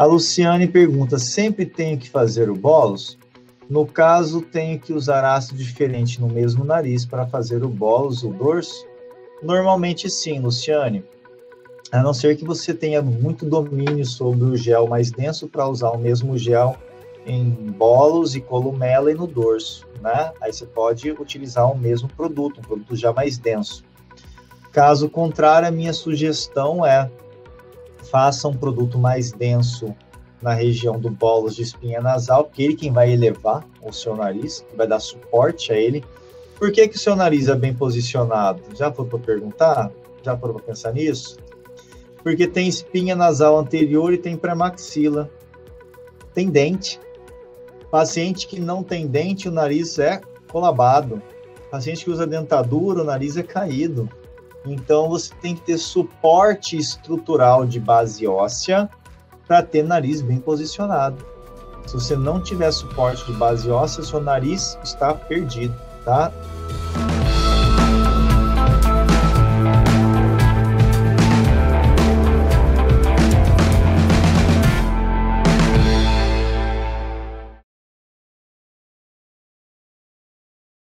A Luciane pergunta, sempre tenho que fazer o bolus? No caso, tenho que usar ácido diferente no mesmo nariz para fazer o bolus, o dorso? Normalmente sim, Luciane. A não ser que você tenha muito domínio sobre o gel mais denso para usar o mesmo gel em bolus e columela e no dorso, né? Aí você pode utilizar o mesmo produto, um produto já mais denso. Caso contrário, a minha sugestão é faça um produto mais denso na região do bolus de espinha nasal, porque ele quem vai elevar o seu nariz, vai dar suporte a ele. Por que que o seu nariz é bem posicionado? Já foi para perguntar? Já foi para pensar nisso? Porque tem espinha nasal anterior e tem pré-maxila. Tem dente. Paciente que não tem dente, o nariz é colabado. Paciente que usa dentadura, o nariz é caído. Então, você tem que ter suporte estrutural de base óssea para ter nariz bem posicionado. Se você não tiver suporte de base óssea, seu nariz está perdido, tá?